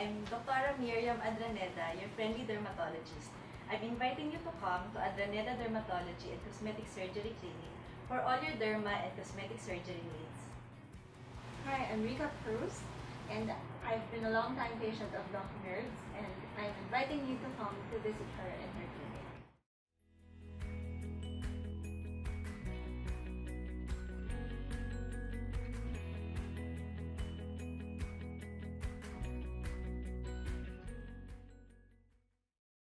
I'm Dr. Miriam Adraneda, your friendly dermatologist. I'm inviting you to come to Adraneda Dermatology and Cosmetic Surgery Clinic for all your derma and cosmetic surgery needs. Hi, I'm Rica Cruz, and I've been a long-time patient of Dr. Hertz, and I'm inviting you to come to visit her and her clinic.